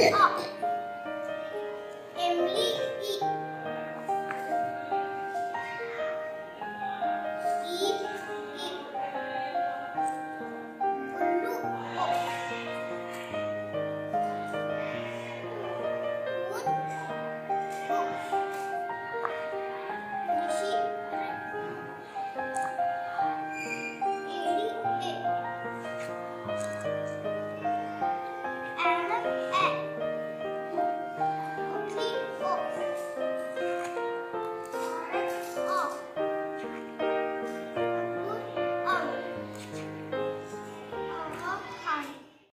up.